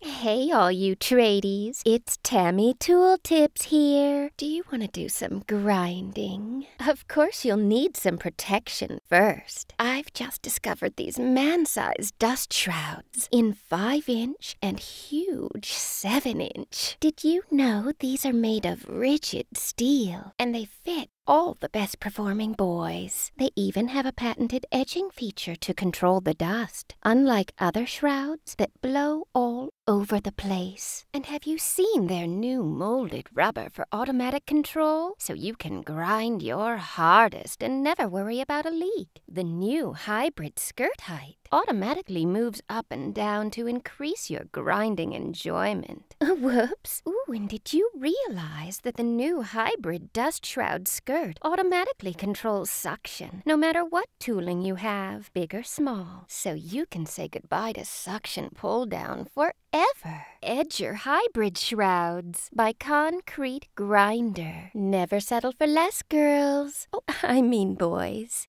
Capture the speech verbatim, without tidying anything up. Hey all you tradies, it's Tammy Tooltips here. Do you want to do some grinding? Of course you'll need some protection first. I've just discovered these man-sized dust shrouds in five inch and huge seven inch. Did you know these are made of rigid steel and they fit all the best performing boys? They even have a patented edging feature to control the dust, unlike other shrouds that blow all over the place. And have you seen their new molded rubber for automatic control? So you can grind your hardest and never worry about a leak. The new hybrid skirt height automatically moves up and down to increase your grinding enjoyment. Whoops! Ooh, and did you realize that the new hybrid dust shroud skirt automatically controls suction, no matter what tooling you have, big or small, so you can say goodbye to suction pull down forever. Edge your hybrid shrouds by Concrete Grinder. Never settle for less, girls. Oh, I mean boys.